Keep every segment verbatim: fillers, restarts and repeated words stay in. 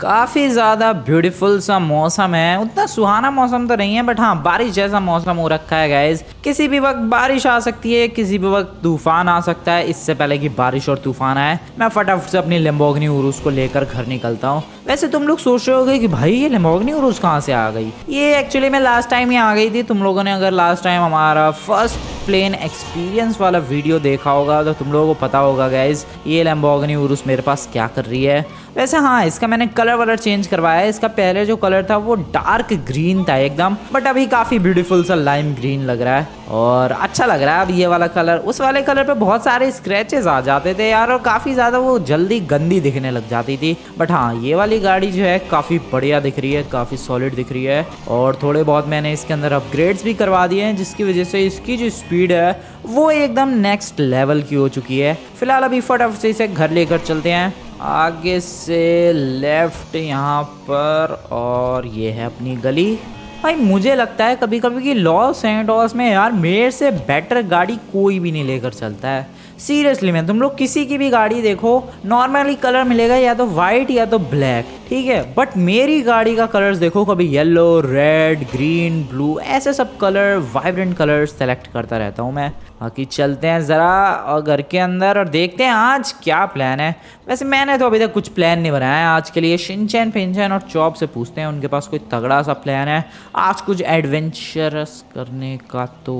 काफ़ी ज़्यादा ब्यूटीफुल सा मौसम है। उतना सुहाना मौसम तो नहीं है, बट हाँ बारिश जैसा मौसम हो रखा है गाइज। किसी भी वक्त बारिश आ सकती है, किसी भी वक्त तूफान आ सकता है। इससे पहले कि बारिश और तूफान आए, मैं फटाफट से अपनी लैम्बोर्गिनी उरुस को लेकर घर निकलता हूँ। वैसे तुम लोग सोच रहे होगे कि भाई ये लैम्बोर्गिनी उरुस कहाँ से आ गई। ये एक्चुअली मैं लास्ट टाइम ही आ गई थी। तुम लोगों ने अगर लास्ट टाइम हमारा फर्स्ट प्लेन एक्सपीरियंस वाला वीडियो देखा होगा तो तुम लोगों को पता होगा गाइज ये लैम्बोर्गिनी उरुस मेरे पास क्या कर रही है। वैसे हाँ इसका मैंने कलर वाला चेंज करवाया है। इसका पहले जो कलर था वो डार्क ग्रीन था एकदम, बट अभी काफ़ी ब्यूटीफुल सा लाइम ग्रीन लग रहा है और अच्छा लग रहा है अब ये वाला कलर। उस वाले कलर पे बहुत सारे स्क्रैचेस आ जाते थे यार और काफ़ी ज़्यादा वो जल्दी गंदी दिखने लग जाती थी। बट हाँ ये वाली गाड़ी जो है काफ़ी बढ़िया दिख रही है, काफ़ी सॉलिड दिख रही है और थोड़े बहुत मैंने इसके अंदर अपग्रेड्स भी करवा दिए हैं जिसकी वजह से इसकी जो स्पीड है वो एकदम नेक्स्ट लेवल की हो चुकी है। फिलहाल अभी फटाफट से इसे घर लेकर चलते हैं। आगे से लेफ्ट यहाँ पर और ये है अपनी गली। भाई मुझे लगता है कभी कभी कि लॉस सैंटोस में यार मेरे से बेटर गाड़ी कोई भी नहीं लेकर चलता है। सीरियसली मैं, तुम लोग किसी की भी गाड़ी देखो नॉर्मली कलर मिलेगा या तो वाइट या तो ब्लैक, ठीक है, बट मेरी गाड़ी का कलर्स देखो कभी येलो, रेड, ग्रीन, ब्लू, ऐसे सब कलर वाइब्रेंट कलर सेलेक्ट करता रहता हूँ मैं। बाकी चलते हैं ज़रा घर के अंदर और देखते हैं आज क्या प्लान है। वैसे मैंने तो अभी तक कुछ प्लान नहीं बनाया है आज के लिए। शिनचैन, पिनचैन और चॉप से पूछते हैं, उनके पास कोई तगड़ा सा प्लान है आज कुछ एडवेंचरस करने का। तो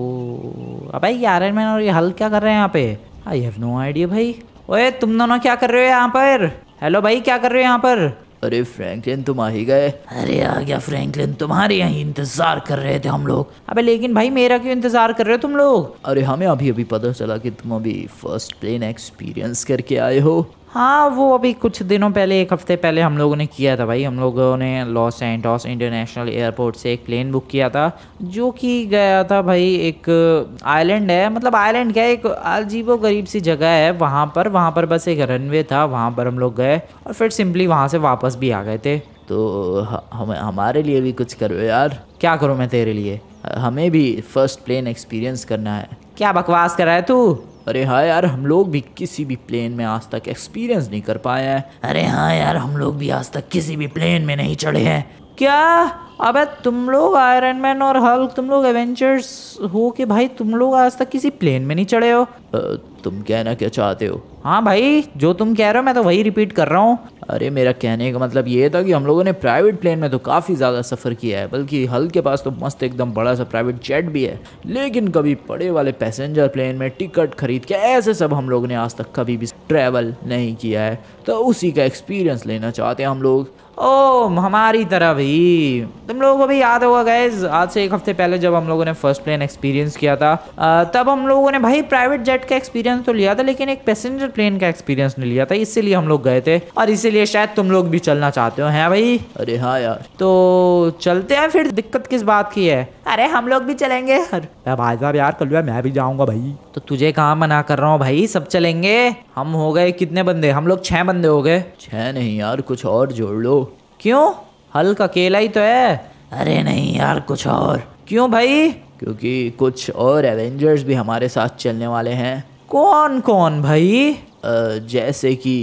अब भाई ये आयरन मैन और ये हल्क क्या कर रहे हैं यहाँ पे? आई हैव नो आइडिया भाई। ओए तुम दोनों क्या कर रहे हो यहाँ पर? हेलो भाई क्या कर रहे हो यहाँ पर? अरे फ्रैंकलिन तुम आ ही गए। अरे आ गया फ्रैंकलिन, तुम्हारे यहाँ इंतजार कर रहे थे हम लोग। अबे लेकिन भाई मेरा क्यों इंतजार कर रहे हो तुम लोग? अरे हमें अभी अभी पता चला कि तुम अभी फर्स्ट प्लेन एक्सपीरियंस करके आए हो। हाँ वो अभी कुछ दिनों पहले, एक हफ्ते पहले हम लोगों ने किया था भाई। हम लोगों ने लॉस सैंटोस इंटरनेशनल एयरपोर्ट से एक प्लेन बुक किया था जो कि गया था भाई एक आइलैंड है, मतलब आइलैंड क्या एक अजीबो गरीब सी जगह है, वहाँ पर वहाँ पर बस एक रनवे था, वहाँ पर हम लोग गए और फिर सिंपली वहाँ से वापस भी आ गए थे। तो हम हमारे लिए भी कुछ करो यार। क्या करूँ मैं तेरे लिए, हमें भी फर्स्ट प्लेन एक्सपीरियंस करना है। क्या बकवास कर रहा है तू? अरे हाँ यार हम लोग भी किसी भी प्लेन में आज तक एक्सपीरियंस नहीं कर पाए हैं। अरे हाँ यार हम लोग भी आज तक किसी भी प्लेन में नहीं चढ़े हैं। क्या? अबे तुम लोग आयरन मैन और हल्क, तुम लोग एवेंजर्स हो के भाई तुम लोग आज तक किसी प्लेन में नहीं चढ़े हो? आ, तुम कहना क्या चाहते हो? हाँ भाई जो तुम कह रहे हो मैं तो वही रिपीट कर रहा हूँ। अरे मेरा कहने का मतलब ये था कि हम लोगों ने प्राइवेट प्लेन में तो काफ़ी ज़्यादा सफ़र किया है, बल्कि हल्क के पास तो मस्त एकदम बड़ा सा प्राइवेट जेट भी है, लेकिन कभी बड़े वाले पैसेंजर प्लेन में टिकट खरीद के ऐसे सब हम लोग ने आज तक कभी भी ट्रैवल नहीं किया है। तो उसी का एक्सपीरियंस लेना चाहते हैं हम लोग। ओ हमारी तरह भी तुम लोगों को भी याद होगा गाइज आज से एक हफ्ते पहले जब हम लोगों ने फर्स्ट प्लेन एक्सपीरियंस किया था आ, तब हम लोगों ने भाई प्राइवेट जेट का एक्सपीरियंस तो लिया था लेकिन एक पैसेंजर प्लेन का एक्सपीरियंस नहीं लिया था, इसीलिए हम लोग गए थे और इसीलिए शायद तुम लोग भी चलना चाहते हो। हैं भाई? अरे हाँ यार तो चलते हैं फिर, दिक्कत किस बात की है? अरे हम लोग भी चलेंगे भाई साहब यार, कल मैं भी जाऊँगा भाई। तो तुझे कहाँ मना कर रहा हूँ भाई, सब चलेंगे। हम हो गए कितने बंदे? हम लोग छः बंदे हो गए। छः नहीं यार कुछ और जोड़ लो। क्यों? हल्क अकेला ही तो है। अरे नहीं यार कुछ और। क्यों भाई? क्योंकि कुछ और एवेंजर्स भी हमारे साथ चलने वाले हैं। कौन कौन भाई? आ, जैसे कि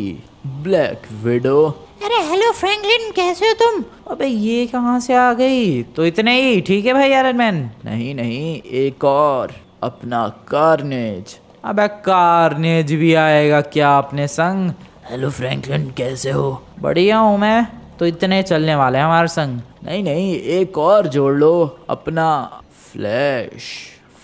ब्लैक विडो। अरे हेलो फ्रैंकलिन कैसे हो तुम? अबे ये कहाँ से आ गई? तो इतने ही ठीक है भाई आयरन मैन? नहीं नहीं एक और, अपना कार्नेज। अबे कार्नेज भी आएगा क्या अपने संग? हेलो फ्रैंकलिन कैसे हो? बढ़िया हूँ मैं। तो इतने चलने वाले हैं हमारे संग? नहीं नहीं एक और जोड़ लो, अपना फ्लैश।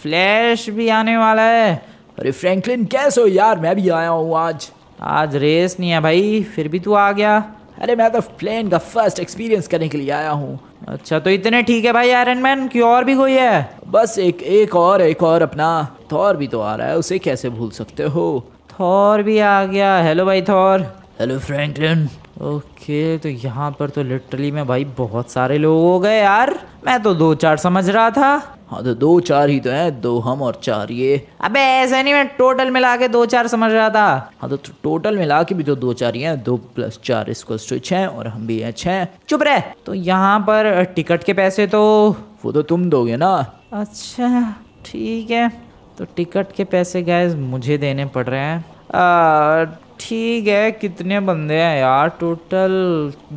फ्लैश भी आने वाला है। अरे फ्रैंकलिन कैसे हो यार, मैं भी आया हूँ आज। आज रेस नहीं है भाई फिर भी तू आ गया। अरे मैं तो प्लेन का फर्स्ट एक्सपीरियंस करने के लिए आया हूँ। अच्छा तो इतने ठीक है भाई आयरन मैन, की और भी कोई है? बस एक एक और एक और अपना थॉर भी तो आ रहा है, उसे कैसे भूल सकते हो। थॉर भी आ गया। हेलो भाई थॉर। Hello Franklin. ओके तो यहाँ पर तो लिटरली मैं भाई बहुत सारे लोग हो गए यार, मैं तो दो चार समझ रहा था। हाँ तो दो चार ही तो हैं, दो हम और चार ये। अबे ऐसे नहीं, मैं टोटल मिला के दो चार समझ रहा था। हाँ तो टोटल मिला के भी तो दो चार ही हैं, दो प्लस चार इसको छः और हम भी हैं छः। चुप रहे। तो यहाँ पर टिकट के पैसे तो वो तो तुम दोगे ना? अच्छा ठीक है। तो टिकट के पैसे गैस मुझे देने पड़ रहे हैं। ठीक है। कितने बंदे हैं यार टोटल?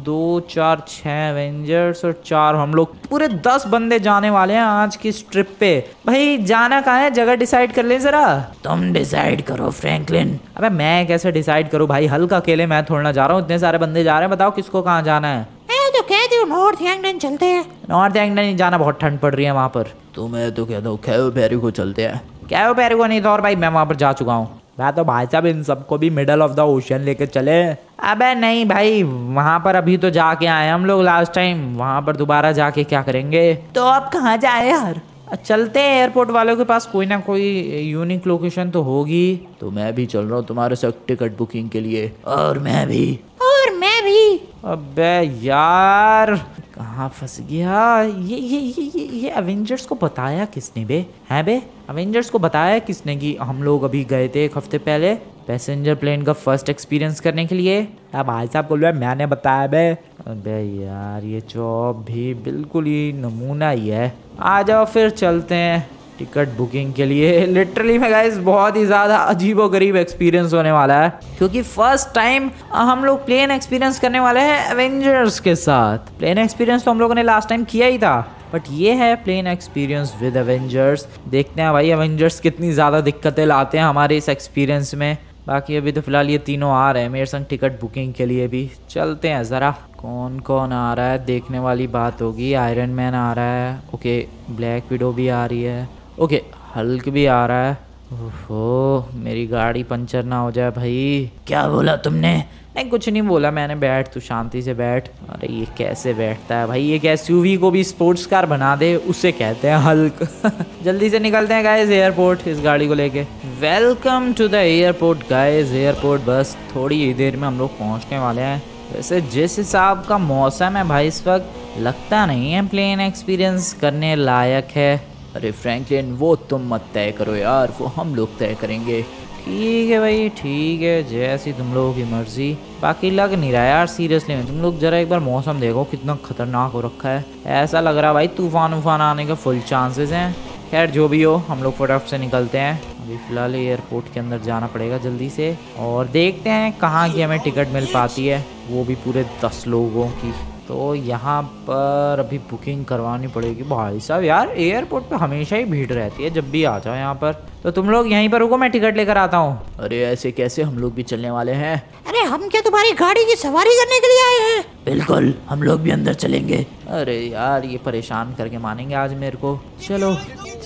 दो चार छः एवेंजर्स और चार हम लोग, पूरे दस बंदे जाने वाले हैं आज की इस ट्रिप पे। भाई जाना कहाँ है, जगह डिसाइड कर ले जरा। तुम डिसाइड करो फ्रैंकलिन। अबे मैं कैसे डिसाइड करूँ भाई, हल्का अकेले मैं थोड़ा जा रहा हूँ, इतने सारे बंदे जा रहे हैं, बताओ किसको कहाँ जाना है। तो कह दो नॉर्थ एंगडन चलते हैं। नॉर्थ एंगडन नहीं जाना, बहुत ठंड पड़ रही है वहाँ पर। तो मैं तो कह दो कैव पेरू को चलते हैं। कैव पेरू को नहीं तो और भाई मैं वहाँ पर जा चुका हूँ। मैं तो भाई साहब इन सबको भी मिडल ऑफ द ओशन लेके चले। अबे नहीं भाई, वहाँ पर अभी तो जाके आए हम लोग लास्ट टाइम, वहाँ पर दोबारा जाके क्या करेंगे। तो आप कहाँ जाए यार? चलते हैं एयरपोर्ट वालों के पास, कोई ना कोई यूनिक लोकेशन तो होगी। तो मैं भी चल रहा हूँ तुम्हारे साथ टिकट बुकिंग के लिए। और मैं भी और मैं भी अबे यार कहाँ फंस गया। ये ये ये ये ये एवेंजर्स को बताया किसने बे? हैं बे, एवेंजर्स को बताया किसने कि हम लोग अभी गए थे एक हफ्ते पहले पैसेंजर प्लेन का फर्स्ट एक्सपीरियंस करने के लिए। अब भाई साहब बोल रहे मैंने बताया बे। अबे यार ये जॉब भी बिल्कुल ही नमूना ही है। आ जाओ फिर चलते हैं टिकट बुकिंग के लिए। लिटरली में गाइस बहुत ही ज़्यादा अजीबोगरीब एक्सपीरियंस होने वाला है, क्योंकि फर्स्ट टाइम हम लोग प्लेन एक्सपीरियंस करने वाले हैं एवेंजर्स के साथ। प्लेन एक्सपीरियंस तो हम लोगों ने लास्ट टाइम किया ही था, बट ये है प्लेन एक्सपीरियंस विद एवेंजर्स। देखते हैं भाई एवेंजर्स कितनी ज़्यादा दिक्कतें लाते हैं हमारे इस एक्सपीरियंस में। बाकी अभी तो फिलहाल ये तीनों आ रहे हैं मेरे संग टिकट बुकिंग के लिए भी। चलते हैं ज़रा कौन कौन आ रहा है, देखने वाली बात होगी। आयरन मैन आ रहा है, ओके ब्लैक विडो भी आ रही है, ओके okay, हल्क भी आ रहा है। ओहो मेरी गाड़ी पंचर ना हो जाए भाई। क्या बोला तुमने? नहीं कुछ नहीं बोला मैंने, बैठ तू शांति से बैठ। अरे ये कैसे बैठता है भाई, एक एसयूवी को भी स्पोर्ट्स कार बना दे उसे कहते हैं हल्क। जल्दी से निकलते हैं गाइस एयरपोर्ट इस गाड़ी को लेके। Welcome to the airport guys airport. बस थोड़ी ही देर में हम लोग पहुँचने वाले हैं। वैसे जिस हिसाब का मौसम है भाई इस वक्त, लगता नहीं है प्लेन एक्सपीरियंस करने लायक है। अरे फ्रैंकलिन वो तुम मत तय करो यार, वो हम लोग तय करेंगे। ठीक है भाई ठीक है, जैसी तुम लोगों की मर्जी। बाकी लग नहीं रहा यार सीरियसली में, तुम लोग जरा एक बार मौसम देखो कितना खतरनाक हो रखा है। ऐसा लग रहा है भाई तूफान वूफान आने के फुल चांसेस हैं। खैर जो भी हो हम लोग फटाफट से निकलते हैं। अभी फ़िलहाल एयरपोर्ट के अंदर जाना पड़ेगा जल्दी से, और देखते हैं कहाँ की हमें टिकट मिल पाती है, वो भी पूरे दस लोगों की। तो यहाँ पर अभी बुकिंग करवानी पड़ेगी। भाई साहब यार एयरपोर्ट पे हमेशा ही भीड़ रहती है जब भी आ जाओ यहाँ पर। तो तुम लोग यहीं पर रुको, मैं टिकट लेकर आता हूँ। अरे ऐसे कैसे, हम लोग भी चलने वाले हैं। अरे हम क्या तुम्हारी गाड़ी की सवारी करने के लिए आए हैं? बिल्कुल, हम लोग भी अंदर चलेंगे। अरे यार ये परेशान करके मानेंगे आज मेरे को। चलो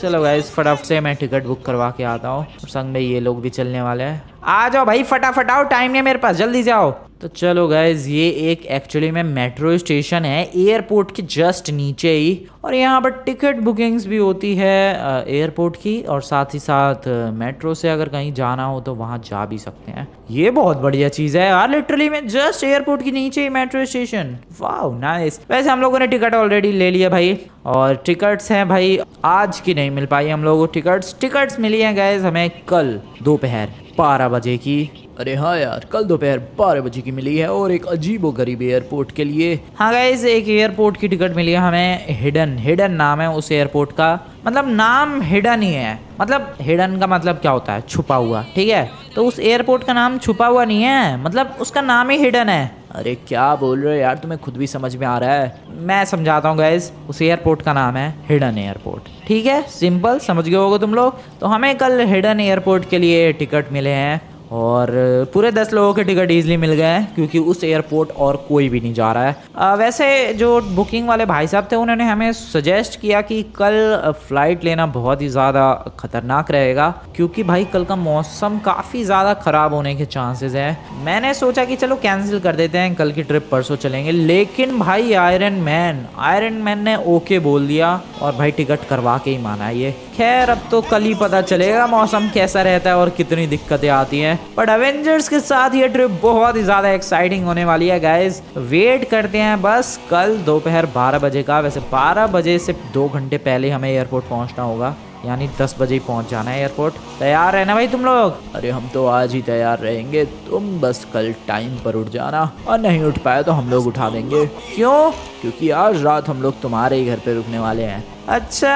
चलो गाइस फटाफट से मैं टिकट बुक करवा के आता हूँ, संग में ये लोग भी चलने वाले हैं। आ जाओ भाई फटाफट आओ, टाइम नहीं मेरे पास, जल्दी जाओ। तो चलो गाइज ये एक एक्चुअली में मेट्रो स्टेशन है एयरपोर्ट के जस्ट नीचे ही, और यहाँ पर टिकट बुकिंग्स भी होती है एयरपोर्ट की, और साथ ही साथ मेट्रो से अगर कहीं जाना हो तो वहाँ जा भी सकते हैं। ये बहुत बढ़िया चीज़ है यार लिटरली में, जस्ट एयरपोर्ट के नीचे ही मेट्रो स्टेशन। Wow nice. वैसे हम लोगों ने टिकट ऑलरेडी ले लिया भाई, और टिकट्स हैं भाई आज की नहीं मिल पाई हम लोगों को टिकट्स। टिकट्स मिली हैं गाइज हमें कल दोपहर बारह बजे की। अरे हाँ यार कल दोपहर बारह बजे की मिली है, और एक अजीबोगरीब एयरपोर्ट के लिए। हाँ गाइस एक एयरपोर्ट की टिकट मिली है हमें, हिडन हिडन नाम है उस एयरपोर्ट का, मतलब नाम हिडन ही है। मतलब हिडन का मतलब क्या होता है? छुपा हुआ, ठीक है। तो उस एयरपोर्ट का नाम छुपा हुआ नहीं है, मतलब उसका नाम ही हिडन है। अरे क्या बोल रहे हो यार, तुम्हें खुद भी समझ में आ रहा है? मैं समझाता हूँ गाइस, उस एयरपोर्ट का नाम है हिडन एयरपोर्ट, ठीक है। सिंपल, समझ गए होगे तुम लोग। तो हमें कल हिडन एयरपोर्ट के लिए टिकट मिले हैं, और पूरे दस लोगों के टिकट ईजिली मिल गए हैं, क्योंकि उस एयरपोर्ट और कोई भी नहीं जा रहा है। आ, वैसे जो बुकिंग वाले भाई साहब थे उन्होंने हमें सजेस्ट किया कि कल फ़्लाइट लेना बहुत ही ज़्यादा ख़तरनाक रहेगा, क्योंकि भाई कल का मौसम काफ़ी ज़्यादा ख़राब होने के चांसेस हैं। मैंने सोचा कि चलो कैंसिल कर देते हैं कल की ट्रिप, परसों चलेंगे। लेकिन भाई आयरन मैन आयरन मैन ने ओके बोल दिया, और भाई टिकट करवा के ही माना ये। खैर अब तो कल ही पता चलेगा मौसम कैसा रहता है और कितनी दिक्कतें आती हैं, बट एवेंजर्स के साथ ये ट्रिप बहुत ही ज़्यादा एक्साइटिंग होने वाली है गाइज। वेट करते हैं बस कल दोपहर बारह बजे का। वैसे बारह बजे से दो घंटे पहले हमें एयरपोर्ट पहुंचना होगा, यानी दस बजे ही पहुंच जाना है एयरपोर्ट। तैयार रहना भाई तुम लोग। अरे हम तो आज ही तैयार रहेंगे, तुम बस कल टाइम पर उठ जाना, और नहीं उठ पाया तो हम लोग उठा देंगे। क्यों? क्योंकि आज रात हम लोग तुम्हारे ही घर पे रुकने वाले हैं। अच्छा,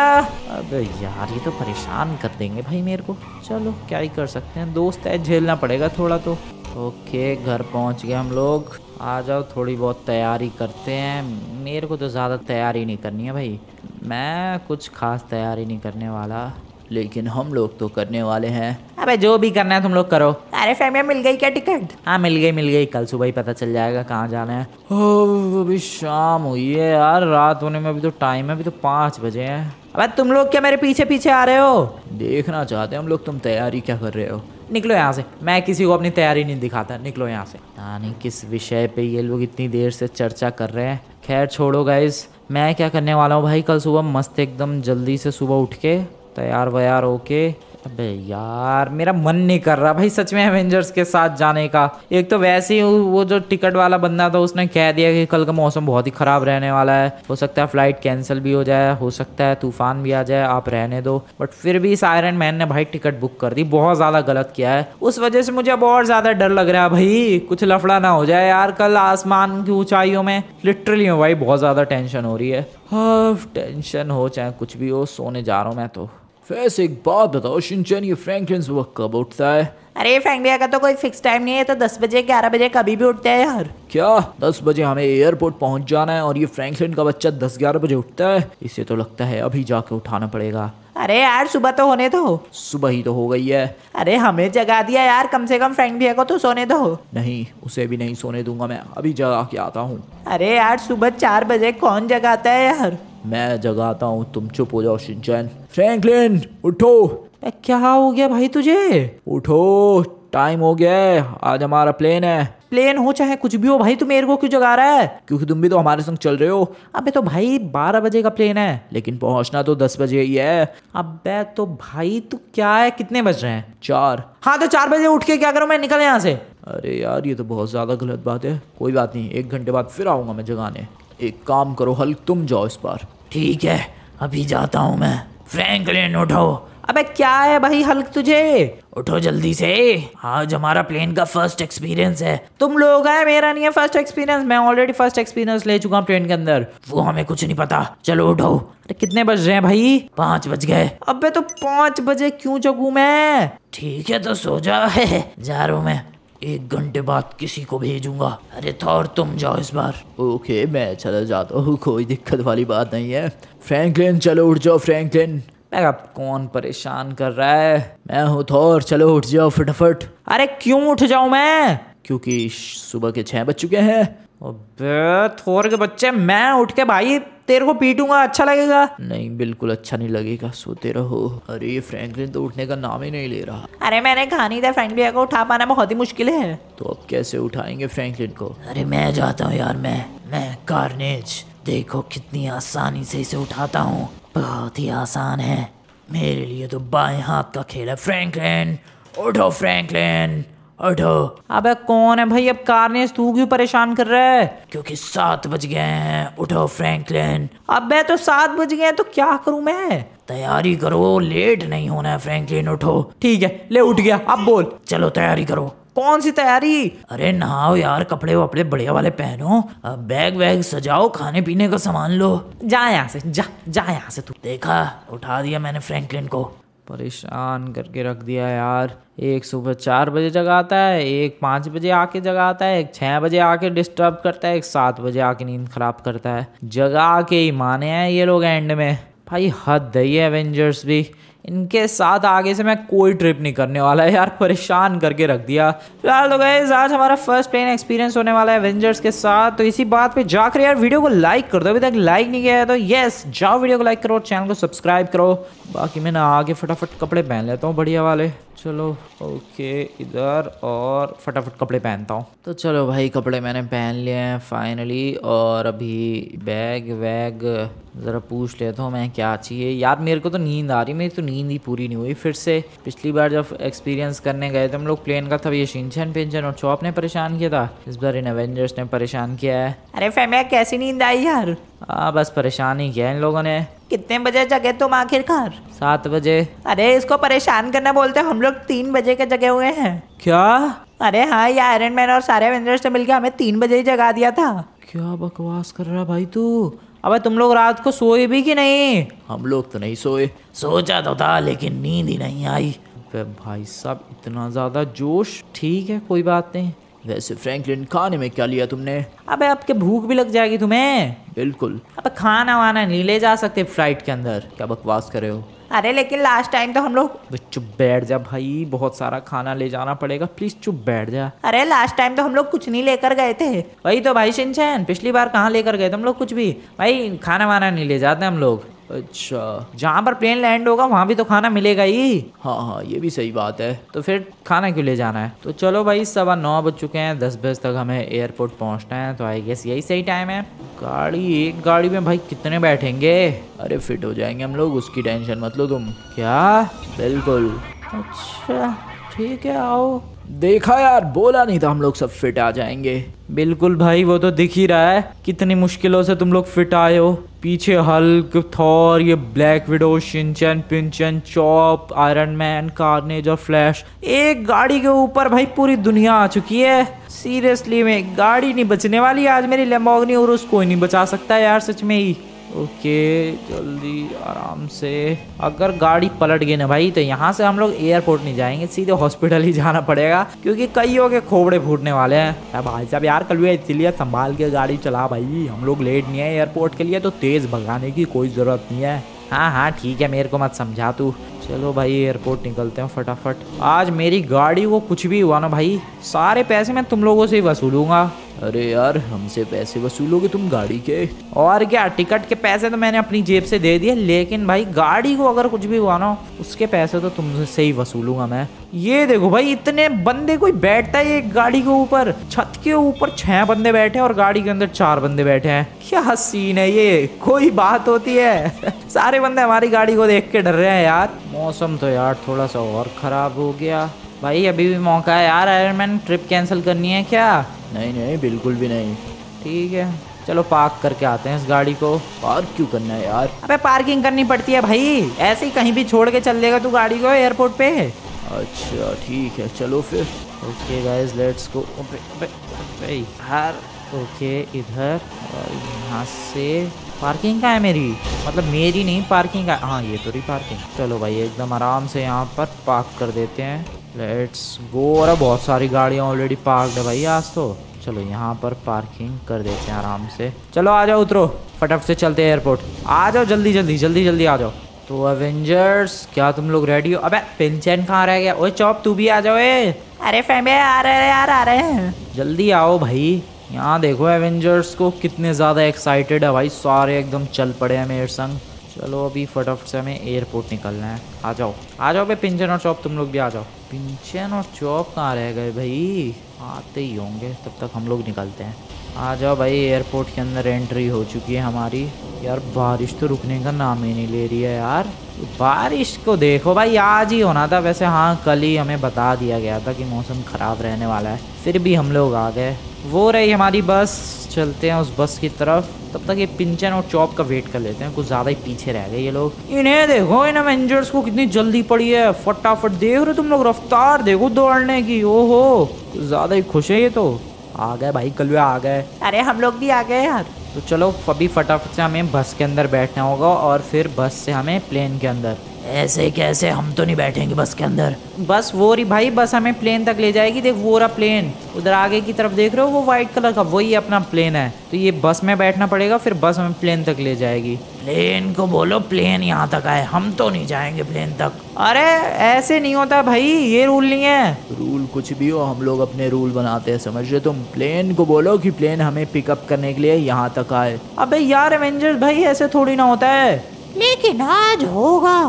अबे यार ये तो परेशान कर देंगे भाई मेरे को। चलो क्या ही कर सकते हैं, दोस्त है, झेलना पड़ेगा थोड़ा तो। ओके घर पहुंच गए हम लोग। आ जाओ थोड़ी बहुत तैयारी करते हैं। मेरे को तो ज़्यादा तैयारी नहीं करनी है भाई, मैं कुछ खास तैयारी नहीं करने वाला, लेकिन हम लोग तो करने वाले हैं। अबे जो भी करना है तुम लोग करो। अरे फैमिली मिल गई क्या टिकट? हाँ मिल गई मिल गई, कल सुबह ही पता चल जाएगा कहाँ जाना है। ओह अभी शाम हुई है यार, रात होने में अभी तो टाइम है, अभी तो पाँच बजे हैं। अबे तुम लोग क्या मेरे पीछे पीछे आ रहे हो? देखना चाहते हैं हम लोग तुम तैयारी क्या कर रहे हो। निकलो यहाँ से, मैं किसी को अपनी तैयारी नहीं दिखाता, निकलो यहाँ से। यानी किस विषय पे ये लोग इतनी देर से चर्चा कर रहे हैं। खैर छोड़ो गाइस, मैं क्या करने वाला हूँ भाई, कल सुबह मस्त एकदम जल्दी से सुबह उठ के तैयार व्यार होके। अबे यार मेरा मन नहीं कर रहा भाई सच में एवेंजर्स के साथ जाने का। एक तो वैसे ही वो जो टिकट वाला बंदा था उसने कह दिया कि कल का मौसम बहुत ही ख़राब रहने वाला है, हो सकता है फ़्लाइट कैंसिल भी हो जाए, हो सकता है तूफान भी आ जाए, आप रहने दो। बट फिर भी इस आयरन मैन ने भाई टिकट बुक कर दी, बहुत ज़्यादा गलत किया है। उस वजह से मुझे अब और ज़्यादा डर लग रहा है भाई, कुछ लफड़ा ना हो जाए यार। कल आसमान की ऊँचाइयों में लिटरली हूँ भाई, बहुत ज़्यादा टेंशन हो रही है। हाँ टेंशन हो चाहे कुछ भी हो, सोने जा रहा हूँ मैं तो। वैसे एक बात बताओ शिनचैन, ये फ्रैंकलिन सुबह कब उठता है? अरे फ्रैंकलिन का तो कोई फिक्स टाइम नहीं है, तो दस बजे ग्यारह बजे कभी भी उठता है यार। क्या दस बजे हमें एयरपोर्ट पहुंच जाना है और ये फ्रैंकलिन का बच्चा दस ग्यारह बजे उठता है? इसे तो लगता है अभी जाके उठाना पड़ेगा। अरे यार सुबह तो होने दो, सुबह ही तो हो गई है। अरे हमें जगा दिया यार, कम से कम फ्रैंक भैया को तो सोने दो। नहीं उसे भी नहीं सोने दूंगा मैं, अभी जगा के आता हूँ। अरे यार सुबह चार बजे कौन जगाता है यार? मैं जगाता हूँ, तुम चुप हो जाओ शिनचैन। फ्रैंकलिन उठो। क्या हो गया भाई तुझे? उठो टाइम हो गया है, आज हमारा प्लेन है। प्लेन हो चाहे कुछ भी हो भाई, तुम मेरे को क्यों जगा रहा है? क्योंकि तुम भी तो हमारे संग चल रहे हो। अबे तो भाई बारह बजे का प्लेन है, लेकिन पहुंचना तो दस बजे ही है। अबे तो भाई तू क्या है, कितने बज रहे हैं? चार। हाँ तो चार बजे उठ के क्या करूँ मैं, निकल यहाँ से। अरे यार ये तो बहुत ज्यादा गलत बात है, कोई बात नहीं एक घंटे बाद फिर आऊंगा मैं जगाने। एक काम करो हल्क, तुम जाओ इस बार। ठीक है अभी जाता हूँ मैं। फ्रैंकलिन उठो। अबे क्या है भाई हल्क तुझे, उठो जल्दी से, आज हमारा प्लेन का फर्स्ट एक्सपीरियंस है। तुम लोग है, मेरा नहीं है फर्स्ट एक्सपीरियंस, मैं ऑलरेडी फर्स्ट एक्सपीरियंस ले चुका हूँ प्लेन के अंदर। वो हमें कुछ नहीं पता, चलो उठो। अरे कितने बज रहे हैं भाई? पाँच बज गए। अबे तो पाँच बजे क्यों जगूं मैं? ठीक है तो सो जा, जा रहा हूँ मैं, एक घंटे बाद किसी को भेजूंगा। अरे थॉर तुम जाओ इस बार। ओके मैं चला जाता हूँ, कोई दिक्कत वाली बात नहीं है। फ्रैंकलिन चलो उठ जाओ। फ्रैंकलिन मैं अब कौन परेशान कर रहा है, मैं हूँ थॉर, चलो उठ जाओ फटाफट। अरे क्यों उठ जाऊँ मैं? क्योंकि सुबह के छः बज चुके हैं। अबे थोर के बच्चे मैं उठ के भाई तेरे को पीटूंगा, अच्छा लगेगा? नहीं बिल्कुल अच्छा नहीं लगेगा, सोते रहो। अरे ये फ्रैंकलिन तो उठने का नाम ही नहीं ले रहा। अरे मैंने कहा नहीं था फ्रैंकलिन भैया को उठा पाना बहुत ही मुश्किल है। तो अब कैसे उठाएंगे फ्रैंकलिन को? अरे मैं जाता हूँ यार, मैं मैं कार्नेज, देखो कितनी आसानी से इसे उठाता हूँ, बहुत ही आसान है, मेरे लिए तो बाएं हाथ का खेल है। फ्रैंकलिन उठो, फ्रैंकलिन उठो। अबे कौन है भाई अब कार्नेज, तू क्यों परेशान कर रहा है? क्योंकि सात बज गए हैं, उठो फ्रैंकलिन। अबे तो सात बज गए हैं तो क्या करूं मैं? तैयारी करो, लेट नहीं होना है फ्रैंकलिन, उठो। ठीक है ले उठ गया, अब बोल। चलो तैयारी करो। कौन सी तैयारी? अरे नहाओ यार, कपड़े वपड़े बढ़िया वाले पहनो, बैग वैग सजाओ, खाने पीने का सामान लो। जा यहाँ से, जा जा यहाँ से। तू देखा उठा दिया मैंने फ्रैंकलिन को, परेशान करके रख दिया यार। एक सुबह चार बजे जगाता है, एक पाँच बजे आके जगाता है, एक छः बजे आके डिस्टर्ब करता है, एक सात बजे आके नींद खराब करता है। जगा के ही माने हैं ये लोग एंड में भाई, हद है ये एवेंजर्स भी, इनके साथ आगे से मैं कोई ट्रिप नहीं करने वाला है यार, परेशान करके रख दिया। फिलहाल तो गाइस आज हमारा फर्स्ट प्लेन एक्सपीरियंस होने वाला है एवेंजर्स के साथ, तो इसी बात पे जाकर यार वीडियो को लाइक कर दो, अभी तक लाइक नहीं किया है तो यस जाओ वीडियो को लाइक करो, चैनल को सब्सक्राइब करो। बाकी मैं ना आगे फटाफट कपड़े पहन लेता हूँ बढ़िया वाले, चलो ओके इधर, और फटाफट कपड़े पहनता हूँ। तो चलो भाई कपड़े मैंने पहन लिए हैं फाइनली, और अभी बैग वैग ज़रा पूछ लेता हूँ मैं क्या चाहिए। यार मेरे को तो नींद आ रही, मेरी तो नींद ही पूरी नहीं हुई फिर से। पिछली बार जब एक्सपीरियंस करने गए थे हम लोग प्लेन का, तब ये शिनचैन पिनचैन और चॉप ने परेशान किया था, इस बार इन एवेंजर्स ने परेशान किया है। अरे फैमिया कैसी नींद आई यार? हाँ बस परेशान ही किया इन लोगों ने। कितने बजे जगे तुम आखिरकार? सात बजे। अरे इसको परेशान करना बोलते हैं, हम लोग तीन बजे के जगे हुए हैं। क्या? अरे हाँ ये आयरन मैन और सारे एवेंजर्स से मिलकर हमें तीन बजे ही जगा दिया था। क्या बकवास कर रहा भाई तू? अबे तुम लोग रात को सोए भी कि नहीं? हम लोग तो नहीं सोए, सोचा तो था लेकिन नींद ही नहीं आई। पे भाई साहब इतना ज़्यादा जोश। ठीक है कोई बात नहीं। वैसे फ्रैंकलिन खाने में क्या लिया तुमने? अबे आपके भूख भी लग जाएगी तुम्हें। बिल्कुल। अबे खाना वाना नहीं ले जा सकते फ्लाइट के अंदर? क्या बकवास कर रहे हो? अरे लेकिन लास्ट टाइम तो हम लोग। चुप बैठ जा भाई, बहुत सारा खाना ले जाना पड़ेगा, प्लीज चुप बैठ जा। अरे लास्ट टाइम तो हम लोग कुछ नहीं लेकर गए थे। वही तो भाई शिनचैन, पिछली बार कहाँ लेकर गए थे हम लोग कुछ भी? भाई खाना वाना नहीं ले जाते हम लोग। अच्छा, जहाँ पर प्लेन लैंड होगा वहाँ भी तो खाना मिलेगा ही। हाँ हाँ ये भी सही बात है, तो फिर खाना क्यों ले जाना है? तो चलो भाई सवा नौ बज चुके हैं, दस बजे तक हमें एयरपोर्ट पहुँचना है, तो आई गेस यही सही टाइम है। गाड़ी, एक गाड़ी में भाई कितने बैठेंगे? अरे फिट हो जाएंगे हम लोग, उसकी टेंशन मत लो तुम। क्या? बिल्कुल। अच्छा ठीक है आओ। देखा यार, बोला नहीं था हम लोग सब फिट आ जाएंगे। बिल्कुल भाई, वो तो दिख ही रहा है कितनी मुश्किलों से तुम लोग फिट आए हो। पीछे हल्क, थॉर, ये ब्लैक विडो, शिनचैन, पिंचन, चॉप, आयरन मैन, कार्नेज और फ्लैश। एक गाड़ी के ऊपर भाई पूरी दुनिया आ चुकी है। सीरियसली में गाड़ी नहीं बचने वाली आज मेरी। लैम्बोर्गिनी उरुस कोई नहीं बचा सकता यार सच में ही। ओके जल्दी आराम से, अगर गाड़ी पलट गई ना भाई तो यहाँ से हम लोग एयरपोर्ट नहीं जाएंगे, सीधे हॉस्पिटल ही जाना पड़ेगा, क्योंकि कईयों के खोपड़े फूटने वाले हैं। भाई साहब यार कल हुआ, इसलिए संभाल के गाड़ी चला भाई, हम लोग लेट नहीं है एयरपोर्ट के लिए, तो तेज भगाने की कोई ज़रूरत नहीं है। हाँ हाँ ठीक है, मेरे को मत समझा तू। चलो भाई एयरपोर्ट निकलते हैं फटाफट। आज मेरी गाड़ी को कुछ भी हुआ ना भाई, सारे पैसे मैं तुम लोगों से ही वसूलूंगा। अरे यार हमसे पैसे वसूलोगे तुम गाड़ी के? और क्या, टिकट के पैसे तो मैंने अपनी जेब से दे दिए, लेकिन भाई गाड़ी को अगर कुछ भी हुआ ना उसके पैसे तो तुमसे ही वसूलूंगा मैं। ये देखो भाई इतने बंदे, कोई बैठता है एक गाड़ी के ऊपर? छत के ऊपर छह बंदे बैठे हैं और गाड़ी के अंदर चार बंदे बैठे हैं। क्या सीन है ये, कोई बात होती है? सारे बंदे हमारी गाड़ी को देख के डर रहे हैं यार। मौसम तो यार थोड़ा सा और ख़राब हो गया भाई, अभी भी मौका है यार। आयरन मैन ट्रिप कैंसिल करनी है क्या? नहीं नहीं बिल्कुल भी नहीं। ठीक है चलो पार्क करके आते हैं इस गाड़ी को। पार्क क्यों करना है यार? अबे पार्किंग करनी पड़ती है भाई, ऐसे ही कहीं भी छोड़ के चल देगा तू गाड़ी को एयरपोर्ट पे। अच्छा ठीक है चलो फिर। Okay guys let's go. Okay इधर, यहाँ से पार्किंग कहाँ है मेरी? मतलब मेरी नहीं, पार्किंग का। हाँ ये तो रही पार्किंग। चलो भाई एकदम आराम से यहाँ पर पार्क कर देते हैं, लेट्स गो। अरे बहुत सारी गाड़ियाँ ऑलरेडी पार्कड है भाई आज तो। चलो यहाँ पर पार्किंग कर देते हैं आराम से। चलो आ जाओ उतरो, फटाफट से चलते हैं एयरपोर्ट। आ जाओ जल्दी जल्दी जल्दी जल्दी आ जाओ। तो एवेंजर्स क्या तुम लोग रेडी हो? अबे पिंचन कहाँ रह गया? ओए चॉप तू भी आ जाओ। ए अरे फैमे आ रहे हैं यार, आ रहे हैं, जल्दी आओ भाई। यहाँ देखो एवेंजर्स को कितने ज़्यादा एक्साइटेड है भाई, सारे एकदम चल पड़े हैं मेरे संग। चलो अभी फटाफट से हमें एयरपोर्ट निकलना है। आ जाओ आ जाओ भाई, पिंचन और चॉप तुम लोग भी आ जाओ। पिंचन और चॉप कहाँ रह गए भाई? आते ही होंगे, तब तक हम लोग निकलते हैं। आ जाओ भाई, एयरपोर्ट के अंदर एंट्री हो चुकी है हमारी। यार बारिश तो रुकने का नाम ही नहीं ले रही है यार। बारिश को देखो भाई, आज ही होना था वैसे। हाँ कल ही हमें बता दिया गया था कि मौसम ख़राब रहने वाला है, फिर भी हम लोग आ गए। वो रही हमारी बस, चलते हैं उस बस की तरफ। तब तक ये पिंचन और चॉप का वेट कर लेते हैं, कुछ ज़्यादा ही पीछे रह गए ये लोग। इन्हें देखो, इन एवेंजर्स को कितनी जल्दी पड़ी है। फटाफट देख रहे हो तुम लोग, रफ्तार देखो दौड़ने की। ओहो कुछ ज़्यादा ही खुश है ये तो। आ गए भाई कलवे आ गए। अरे हम लोग भी आ गए यार। तो चलो अभी फटाफट से हमें बस के अंदर बैठना होगा और फिर बस से हमें प्लेन के अंदर। ऐसे कैसे, हम तो नहीं बैठेंगे बस के अंदर। बस वो रही भाई, बस हमें प्लेन तक ले जाएगी। देख वो रहा प्लेन, उधर आगे की तरफ देख रहे हो, वो वाइट कलर का, वही अपना प्लेन है। तो ये बस में बैठना पड़ेगा, फिर बस हमें प्लेन तक ले जाएगी। प्लेन को बोलो प्लेन यहाँ तक आए, हम तो नहीं जाएंगे प्लेन तक। अरे ऐसे नहीं होता भाई, ये रूल नहीं है। रूल कुछ भी हो, हम लोग अपने रूल बनाते हैं समझ रहे तुम। प्लेन को बोलो कि प्लेन हमें पिकअप करने के लिए यहाँ तक आए। अबे यार एवेंजर्स भाई ऐसे थोड़ी ना होता है, लेकिन आज होगा।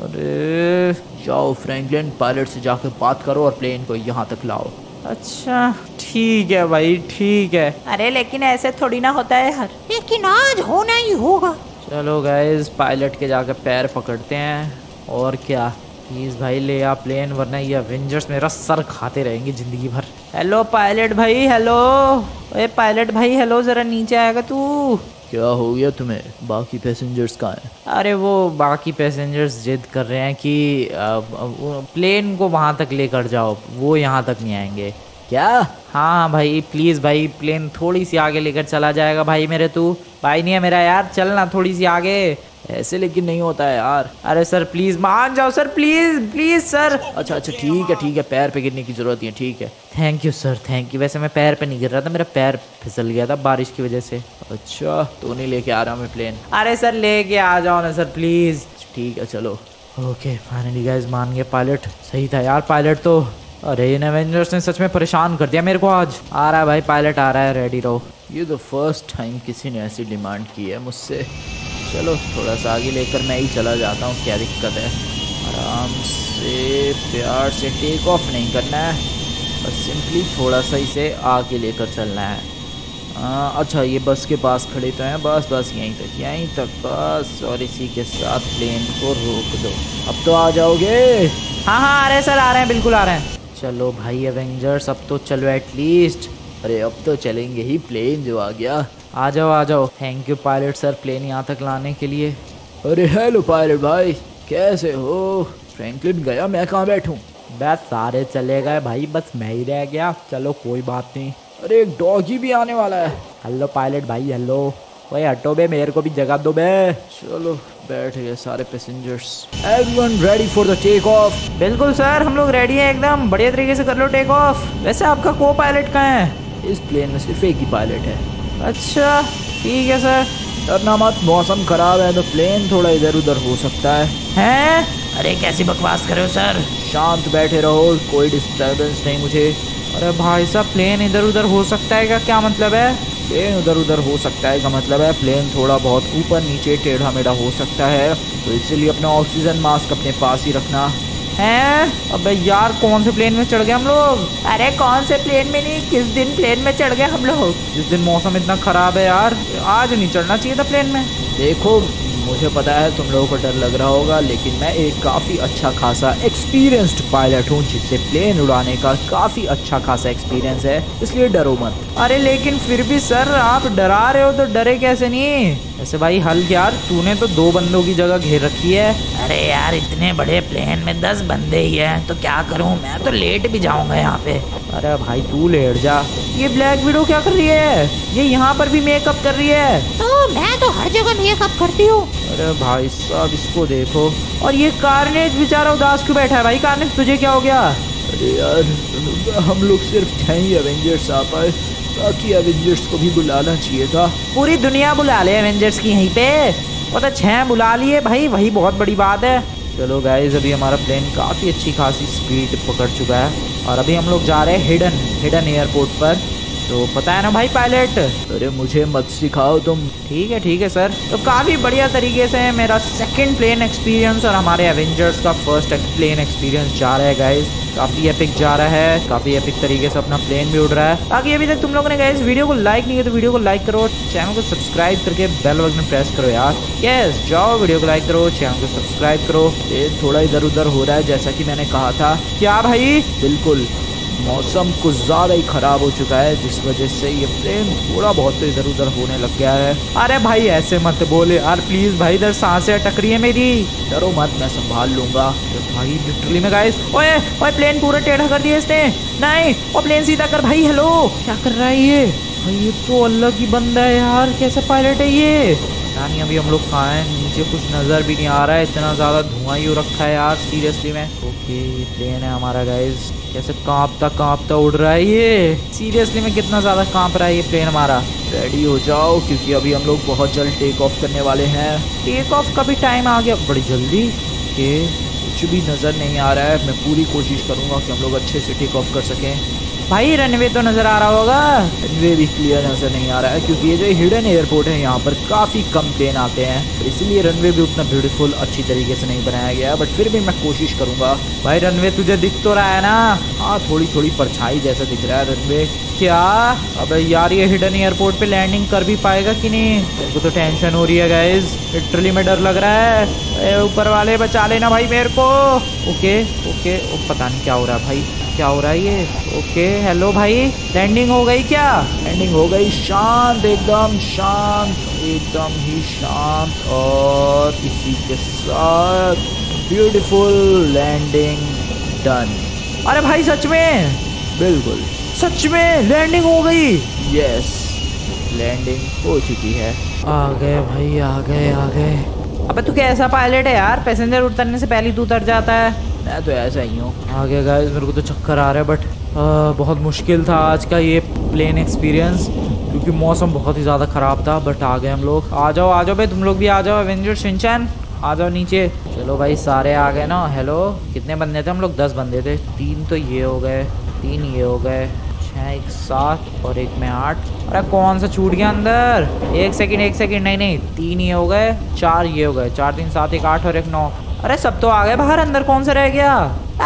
अरे जाओ फ्रैंकलिन, पायलट से जाकर बात करो और प्लेन को यहाँ तक लाओ। अच्छा ठीक है भाई ठीक है। अरे लेकिन ऐसे थोड़ी ना होता है यार, लेकिन आज होना ही होगा। चलो गाइस पायलट के जाकर पैर पकड़ते हैं। और क्या, प्लीज़ भाई ले आ प्लेन, वरना ये एवेंजर्स मेरा सर खाते रहेंगे ज़िंदगी भर। हेलो पायलट भाई, हेलो। अरे पायलट भाई हेलो, ज़रा नीचे आएगा तू? क्या हो गया तुम्हें? बाकी पैसेंजर्स कहाँ हैं? अरे वो बाकी पैसेंजर्स जिद कर रहे हैं कि आ, आ, प्लेन को वहाँ तक लेकर जाओ, वो यहाँ तक नहीं आएंगे। क्या? हाँ भाई प्लीज़ भाई, प्लेन थोड़ी सी आगे लेकर चला जाएगा भाई मेरे। तू भाई नहीं है मेरा यार, चलना थोड़ी सी आगे। ऐसे लेकिन नहीं होता है यार। अरे सर प्लीज़ मान जाओ सर, प्लीज़ प्लीज़ सर। अच्छा अच्छा ठीक है ठीक है, पैर पे गिरने की ज़रूरत नहीं है। ठीक है thank you sir, thank you. वैसे मैं पैर पे नहीं गिर रहा था, मेरा पैर फिसल गया था बारिश की वजह से। अच्छा तो नहीं लेके आ रहा हूँ मैं प्लेन? अरे सर लेके आ जाओ ना सर प्लीज़। ठीक है चलो ओके। फाइनली गाइस मान गए, पायलट सही था यार, पायलट तो। अरे इन एवेंजर्स ने सच में परेशान कर दिया मेरे को आज। आ रहा है भाई पायलट, आ रहा है, रेडी रहो। ये तो फर्स्ट टाइम किसी ने ऐसी डिमांड की है मुझसे। चलो थोड़ा सा आगे लेकर मैं ही चला जाता हूँ, क्या दिक्कत है। आराम से प्यार से टेक ऑफ नहीं करना है, बस सिंपली थोड़ा सा इसे आगे लेकर चलना है। आ, अच्छा ये बस के पास खड़े तो हैं, बस बस यहीं तक यहीं तक बस, और इसी के साथ प्लेन को रोक दो। अब तो आ जाओगे? हाँ हाँ आ रहे हैं सर, आ रहे हैं, बिल्कुल आ रहे हैं। चलो भाई एवेंजर्स अब तो चलो एटलीस्ट। अरे अब तो चलेंगे ही, प्लेन जो आ गया। आ जाओ आ जाओ, thank you pilot sir plane यहाँ तक लाने के लिए। अरे हेलो पायलट भाई, कैसे हो? फ्रैंकलिन गया, मैं कहाँ बैठूँ? बस सारे चले गए भाई, बस मैं ही रह गया। चलो कोई बात नहीं। अरे एक डॉगी भी आने वाला है। हेलो पायलट भाई, हेलो। वही हटो बे, मेरे को भी जगह दो बे। चलो बैठ गए सारे passengers. Everyone ready for the take off? बिल्कुल सर हम लोग रेडी हैं एकदम, बढ़िया तरीके से कर लो टेक ऑफ। वैसे आपका को पायलट कहाँ है? इस प्लेन में सिर्फ एक ही पायलट है। अच्छा ठीक है सर। डरना मत, मौसम खराब है तो प्लेन थोड़ा इधर उधर हो सकता है। हैं? अरे कैसी बकवास कर रहे हो सर, शांत बैठे रहो, कोई डिस्टर्बेंस नहीं मुझे। अरे भाई साहब प्लेन इधर उधर हो सकता है का क्या मतलब है? प्लेन उधर उधर हो सकता है का मतलब है प्लेन थोड़ा बहुत ऊपर नीचे टेढ़ा मेढ़ा हो सकता है, तो इसीलिए अपना ऑक्सीजन मास्क अपने पास ही रखना है। अबे यार कौन से प्लेन में चढ़ गए हम लोग? अरे कौन से प्लेन में नहीं, किस दिन प्लेन में चढ़ गए हम लोग, जिस दिन मौसम इतना खराब है यार। आज नहीं चढ़ना चाहिए था प्लेन में। देखो मुझे पता है तुम लोगों को डर लग रहा होगा, लेकिन मैं एक काफ़ी अच्छा खासा एक्सपीरियंस्ड पायलट हूँ, जिससे प्लेन उड़ाने का काफ़ी अच्छा खासा एक्सपीरियंस है, इसलिए डरो मत। अरे लेकिन फिर भी सर आप डरा रहे हो तो डरे कैसे नहीं? ऐसे भाई हल्क यार तूने तो दो बंदों की जगह घेर रखी है। अरे यार इतने बड़े प्लेन में दस बंदे ही हैं तो क्या करूँ मैं, तो लेट भी जाऊँगा यहाँ पे। अरे भाई तू लेट जा। ये ब्लैक विडो क्या कर रही है? ये यहाँ पर भी मेकअप कर रही है। तो मैं तो हर जगह मेकअप करती हूँ। अरे भाई साहब इसको देखो। और ये कार्नेज बेचारा उदास क्यों बैठा है? भाई कार्नेज तुझे क्या हो गया? अरे यार हम लोग सिर्फ छह ही एवेंजर्स आ पाए, बाकी एवेंजर्स को भी बुलाना चाहिए था। पूरी दुनिया बुला ले एवेंजर्स की यहीं पे, वो तो छह बुला लिए भाई, वही बहुत बड़ी बात है। चलो गाइज अभी हमारा प्लेन काफ़ी अच्छी खासी स्पीड पकड़ चुका है, और अभी हम लोग जा रहे हैं हिडन हिडन एयरपोर्ट पर। तो पता है ना भाई पायलट? अरे मुझे मत सिखाओ तुम। ठीक है ठीक है सर। तो काफ़ी बढ़िया तरीके से मेरा सेकंड प्लेन एक्सपीरियंस और हमारे एवेंजर्स का फर्स्ट प्लेन एक्सपीरियंस जा रहा है गाइज, काफ़ी एपिक जा रहा है, काफ़ी एपिक तरीके से अपना प्लेन भी उड़ रहा है। बाकी अभी तक तुम लोगों ने गाइज वीडियो को लाइक नहीं किया तो वीडियो को लाइक करो, चैनल को सब्सक्राइब करके बेल बटन प्रेस करो यार। यस जाओ वीडियो को लाइक करो, चैनल को सब्सक्राइब करो। प्लेन थोड़ा इधर उधर हो रहा है जैसा कि मैंने कहा था। क्या भाई? बिल्कुल, मौसम कुछ ज़्यादा ही ख़राब हो चुका है, जिस वजह से ये प्लेन थोड़ा बहुत तो इधर उधर होने लग गया है। अरे भाई ऐसे मत बोले यार प्लीज़ भाई, इधर सांसें अटक रही है मेरी। डरो मत मैं संभाल लूँगा। तो भाई लिटरली में गाइस, ओए ओए प्लेन पूरा टेढ़ा कर दिया इसने। नहीं वो प्लेन सीधा कर भाई। हेलो क्या कर रहा है ये भाई? ये तो अल्लाह की बंदा है यार, कैसा पायलट है ये? यानी अभी हम लोग कहाँ हैं, नीचे कुछ नज़र भी नहीं आ रहा है, इतना ज़्यादा धुआं ही हो रखा है यार सीरियसली में। ओके ये प्लेन है हमारा गाइज, कैसे कांपता कांपता उड़ रहा है ये, सीरियसली में कितना ज़्यादा कांप रहा है ये प्लेन हमारा। रेडी हो जाओ क्योंकि अभी हम लोग बहुत जल्द टेक ऑफ करने वाले हैं। टेक ऑफ का भी टाइम आ गया बड़ी जल्दी के, कुछ भी नज़र नहीं आ रहा है। मैं पूरी कोशिश करूँगा कि हम लोग अच्छे से टेक ऑफ कर सकें। भाई रनवे तो नज़र आ रहा होगा? रनवे भी क्लियर नज़र नहीं आ रहा है, क्योंकि ये जो हिडन एयरपोर्ट है यहाँ पर काफ़ी कम प्लेन आते हैं, इसलिए रनवे भी उतना ब्यूटीफुल अच्छी तरीके से नहीं बनाया गया है। बट फिर भी मैं कोशिश करूँगा। भाई रनवे तुझे दिख तो रहा है ना? हाँ थोड़ी थोड़ी परछाई जैसा दिख रहा है रनवे। क्या? अबे यार ये हिडन एयरपोर्ट पे लैंडिंग कर भी पाएगा कि नहीं? मेरे को तो टेंशन हो रही है गाइज, लिटरली में डर लग रहा है। ऊपर वाले बचा लेना भाई मेरे को। ओके ओके, पता नहीं क्या हो रहा है भाई, क्या हो रहा है ये? ओके हेलो भाई, लैंडिंग हो गई क्या? लैंडिंग हो गई, शांत एकदम, शांत एकदम ही शांत, और इसी के साथ ब्यूटीफुल लैंडिंग डन। अरे भाई सच में? बिल्कुल सच में लैंडिंग हो गई। यस लैंडिंग हो चुकी है। आ गए भाई आ गए आ गए। अबे तू कैसा पायलट है यार, पैसेंजर उतरने से पहले तू उतर जाता है। मैं तो ऐसा ही हूँ। आ गया गाइस, मेरे को तो चक्कर आ रहा है, बट आ, बहुत मुश्किल था आज का ये प्लेन एक्सपीरियंस क्योंकि मौसम बहुत ही ज़्यादा ख़राब था। बट आ गए हम लोग। आ जाओ आ जाओ भाई, तुम लोग भी आ जाओ, एवेंजर्स शिनचैन आ जाओ नीचे। चलो भाई सारे आ गए ना। हेलो कितने बंदे थे हम लोग? दस बंदे थे। तीन तो ये हो गए, तीन ये हो गए, छः एक सात और एक में आठ। अरे कौन सा छूट गया अंदर? एक सेकेंड एक सेकेंड, नहीं नहीं तीन ये हो गए, चार ये हो गए, चार तीन सात एक आठ और एक नौ। अरे सब तो आ गए बाहर, अंदर कौन सा रह गया?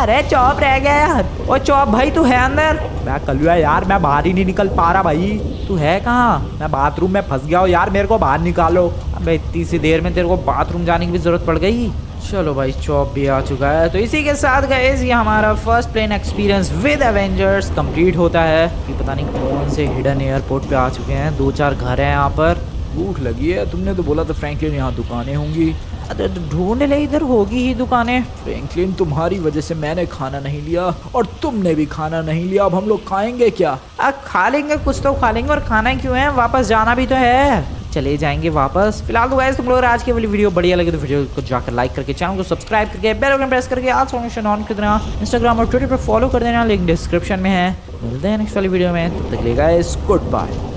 अरे चौप रह गया यार। ओ चौप भाई तू है अंदर? मैं कलुआ यार, मैं बाहर ही नहीं निकल पा रहा भाई। तू है कहाँ? मैं बाथरूम में फंस गया हूँ यार, मेरे को बाहर निकालो। अबे इतनी सी देर में तेरे को बाथरूम जाने की भी जरूरत पड़ गई। चलो भाई चौप भी आ चुका है। तो इसी के साथ गाइस ये हमारा first plane experience with Avengers complete होता है। कि पता नहीं कौन से हिडन एयरपोर्ट पे आ चुके हैं। दो चार घर हैं यहाँ पर। भूख लगी है, तुमने तो बोला था फ्रैंकलिन यहाँ दुकानें होंगी। अरे ढूंढ ले, इधर होगी ही दुकानें। फ्रैंकलिन तुम्हारी वजह से मैंने खाना नहीं लिया और तुमने भी खाना नहीं लिया, अब हम लोग खाएंगे क्या? अब खा लेंगे, कुछ तो खा लेंगे, और खाना क्यों है, वापस जाना भी तो है, चले जाएंगे वापस। फिलहाल तो गाइस तुम लोग आज की वाली वीडियो बढ़िया लगे तो वीडियो को जाकर लाइक करके, चैनल को सब्सक्राइब करके, बेल आइकन प्रेस करके आज फंक्शन ऑन कर देना, इंस्टाग्राम और ट्विटर पर फॉलो कर देना, लिंक डिस्क्रिप्शन में है। मिलते हैं नेक्स्ट वाली वीडियो में, तब तक ले गाइस गुड बाय।